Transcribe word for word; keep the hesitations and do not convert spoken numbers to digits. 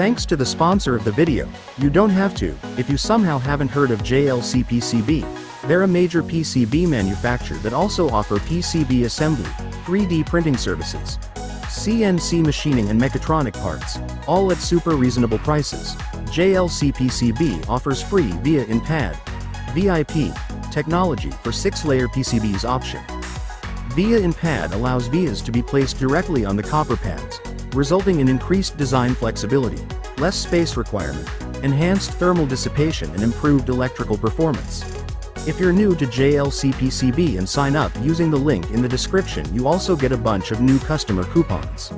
Thanks to the sponsor of the video. You don't have to, if you somehow haven't heard of J L C P C B. They're a major P C B manufacturer that also offer P C B assembly, three D printing services, C N C machining and mechatronic parts, all at super reasonable prices. J L C P C B offers free via in-pad, V I P, technology for six layer P C Bs option. Via in-pad allows vias to be placed directly on the copper pads, resulting in increased design flexibility, less space requirement, enhanced thermal dissipation and improved electrical performance. If you're new to J L C P C B and sign up using the link in the description, you also get a bunch of new customer coupons.